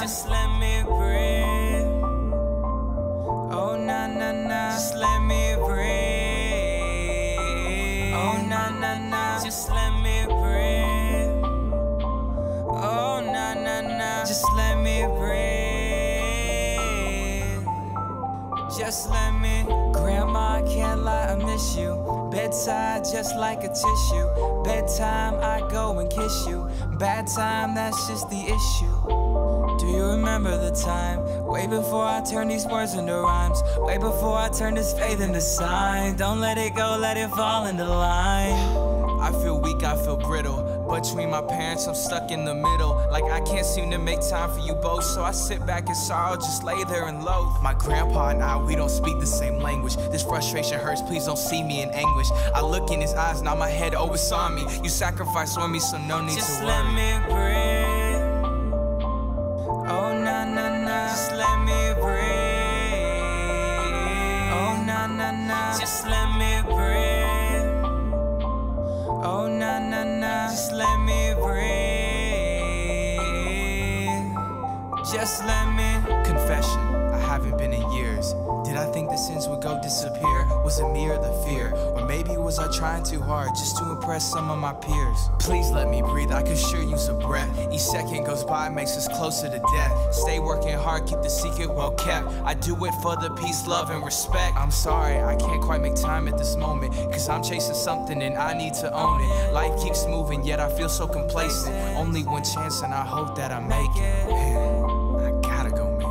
Just let me breathe. Oh na na na. Just let me breathe. Oh na na na. Just let me breathe. Oh na na na. Just let me breathe. Just let me. Grandma, I can't lie, I miss you. Bedside just like a tissue. Bedtime I go and kiss you. Bad time, that's just the issue. Do you remember the time? Way before I turned these words into rhymes. Way before I turned this faith into sign. Don't let it go, let it fall into line. I feel weak, I feel brittle. Between my parents, I'm stuck in the middle. Like I can't seem to make time for you both. So I sit back in sorrow, just lay there and loathe. My grandpa and I, we don't speak the same language. This frustration hurts, please don't see me in anguish. I look in his eyes, now my head over on me. You sacrificed on me, so no need just to worry. Just let me breathe. Oh na na na. Just let me breathe. Oh na na na. Just let me breathe. Oh na na na. Just let me breathe. Just let me. Confession, I haven't been in years. Did I think the sins would go disappear? Was it me or the fear? Or maybe was I trying too hard just to impress some of my peers? Please let me breathe, I could sure use a breath. Each second goes by makes us closer to death. Stay working hard, keep the secret well kept. I do it for the peace, love, and respect. I'm sorry, I can't quite make time at this moment, cause I'm chasing something and I need to own it. Life keeps moving, yet I feel so complacent. Only one chance and I hope that I make it. Man, I gotta go make it.